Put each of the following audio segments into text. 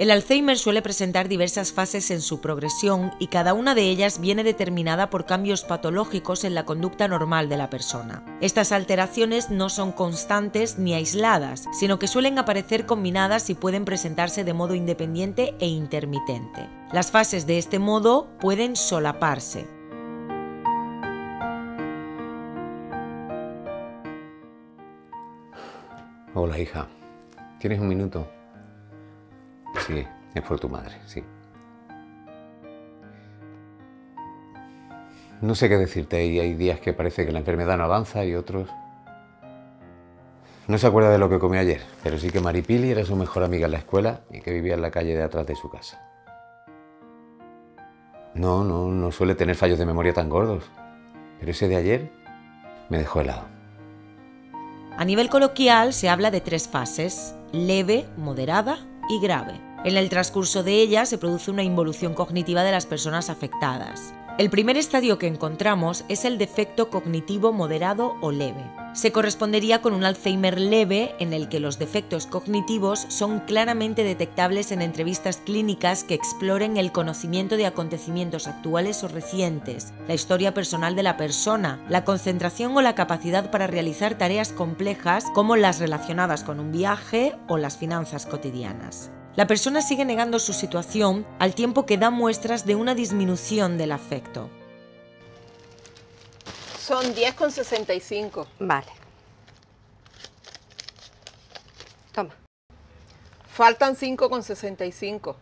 El Alzheimer suele presentar diversas fases en su progresión y cada una de ellas viene determinada por cambios patológicos en la conducta normal de la persona. Estas alteraciones no son constantes ni aisladas, sino que suelen aparecer combinadas y pueden presentarse de modo independiente e intermitente. Las fases de este modo pueden solaparse. Hola, hija. ¿Tienes un minuto? Sí, es por tu madre, sí. No sé qué decirte, y hay días que parece que la enfermedad no avanza y otros... No se acuerda de lo que comió ayer, pero sí que Mari Pili era su mejor amiga en la escuela y que vivía en la calle de atrás de su casa. No suele tener fallos de memoria tan gordos, pero ese de ayer me dejó helado. A nivel coloquial se habla de tres fases: leve, moderada y grave. En el transcurso de ella se produce una involución cognitiva de las personas afectadas. El primer estadio que encontramos es el defecto cognitivo moderado o leve. Se correspondería con un Alzheimer leve en el que los defectos cognitivos son claramente detectables en entrevistas clínicas que exploren el conocimiento de acontecimientos actuales o recientes, la historia personal de la persona, la concentración o la capacidad para realizar tareas complejas como las relacionadas con un viaje o las finanzas cotidianas. La persona sigue negando su situación al tiempo que da muestras de una disminución del afecto. Son 10,65. Vale. Toma. Faltan 5,65.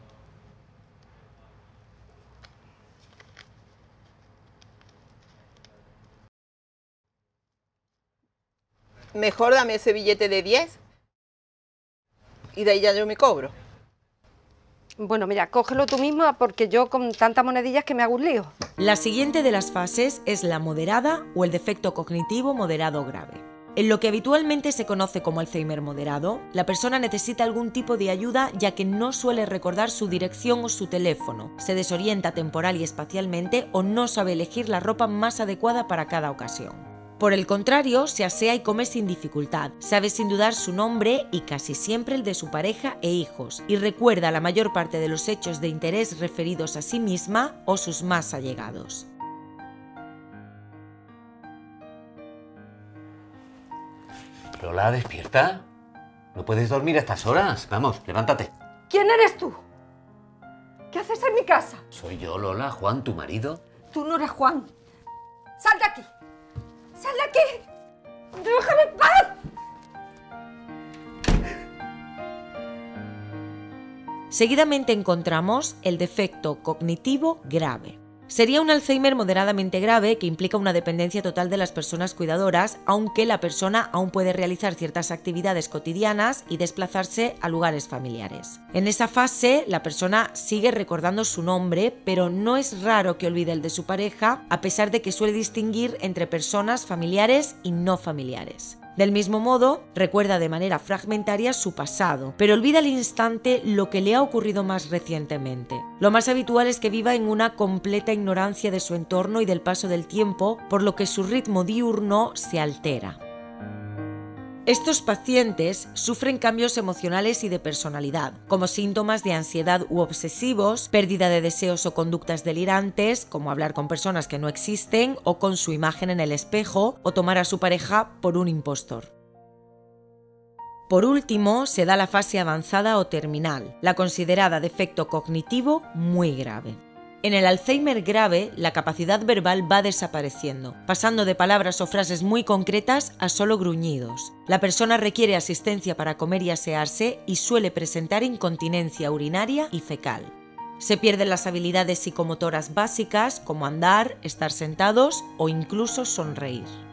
Mejor dame ese billete de 10 y de ahí ya yo me cobro. Bueno, mira, cógelo tú misma porque yo con tantas monedillas que me hago un lío. La siguiente de las fases es la moderada o el defecto cognitivo moderado grave. En lo que habitualmente se conoce como Alzheimer moderado, la persona necesita algún tipo de ayuda ya que no suele recordar su dirección o su teléfono, se desorienta temporal y espacialmente o no sabe elegir la ropa más adecuada para cada ocasión. Por el contrario, se asea y come sin dificultad, sabe sin dudar su nombre y casi siempre el de su pareja e hijos, y recuerda la mayor parte de los hechos de interés referidos a sí misma o sus más allegados. Lola, despierta. No puedes dormir a estas horas. Vamos, levántate. ¿Quién eres tú? ¿Qué haces en mi casa? Soy yo, Lola. Juan, tu marido. Tú no eres Juan. ¡Sal de aquí! ¡Sal de aquí! ¡Déjame en paz! Seguidamente encontramos el defecto cognitivo grave. Sería un Alzheimer moderadamente grave que implica una dependencia total de las personas cuidadoras, aunque la persona aún puede realizar ciertas actividades cotidianas y desplazarse a lugares familiares. En esa fase, la persona sigue recordando su nombre, pero no es raro que olvide el de su pareja, a pesar de que suele distinguir entre personas familiares y no familiares. Del mismo modo, recuerda de manera fragmentaria su pasado, pero olvida al instante lo que le ha ocurrido más recientemente. Lo más habitual es que viva en una completa ignorancia de su entorno y del paso del tiempo, por lo que su ritmo diurno se altera. Estos pacientes sufren cambios emocionales y de personalidad, como síntomas de ansiedad u obsesivos, pérdida de deseos o conductas delirantes, como hablar con personas que no existen o con su imagen en el espejo, o tomar a su pareja por un impostor. Por último, se da la fase avanzada o terminal, la considerada defecto cognitivo muy grave. En el Alzheimer grave, la capacidad verbal va desapareciendo, pasando de palabras o frases muy concretas a solo gruñidos. La persona requiere asistencia para comer y asearse y suele presentar incontinencia urinaria y fecal. Se pierden las habilidades psicomotoras básicas como andar, estar sentados o incluso sonreír.